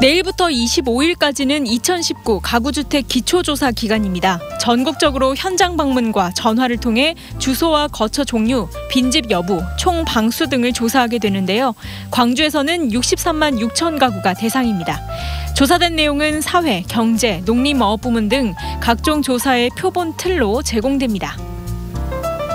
내일부터 25일까지는 2019 가구주택 기초조사 기간입니다. 전국적으로 현장 방문과 전화를 통해 주소와 거처 종류, 빈집 여부, 총 방수 등을 조사하게 되는데요. 광주에서는 63만 6천 가구가 대상입니다. 조사된 내용은 사회, 경제, 농림어업 부문 등 각종 조사의 표본 틀로 제공됩니다.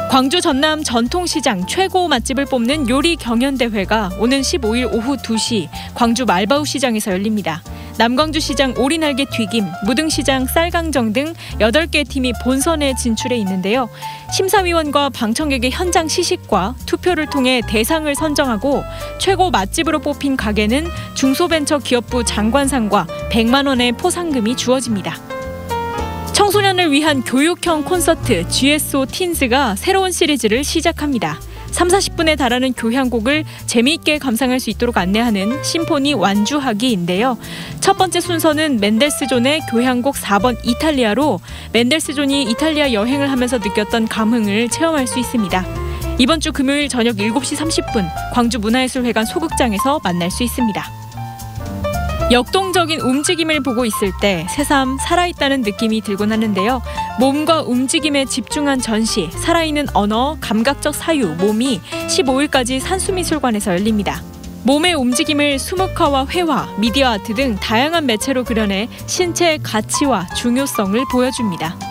광주 전남 전통시장 최고 맛집을 뽑는 요리 경연대회가 오는 15일 오후 2시 광주 말바우 시장에서 열립니다. 남광주시장 오리날개 튀김, 무등시장 쌀강정 등 8개 팀이 본선에 진출해 있는데요. 심사위원과 방청객의 현장 시식과 투표를 통해 대상을 선정하고 최고 맛집으로 뽑힌 가게는 중소벤처기업부 장관상과 100만 원의 포상금이 주어집니다. 청소년을 위한 교육형 콘서트 GSO 틴즈가 새로운 시리즈를 시작합니다. 30-40분에 달하는 교향곡을 재미있게 감상할 수 있도록 안내하는 심포니 완주하기인데요. 첫 번째 순서는 맨델스존의 교향곡 4번 이탈리아로 맨델스존이 이탈리아 여행을 하면서 느꼈던 감흥을 체험할 수 있습니다. 이번 주 금요일 저녁 7시 30분 광주문화예술회관 소극장에서 만날 수 있습니다. 역동적인 움직임을 보고 있을 때 새삼 살아있다는 느낌이 들곤 하는데요. 몸과 움직임에 집중한 전시, 살아있는 언어, 감각적 사유, 몸이 15일까지 산수미술관에서 열립니다. 몸의 움직임을 수묵화와 회화, 미디어 아트 등 다양한 매체로 그려내 신체의 가치와 중요성을 보여줍니다.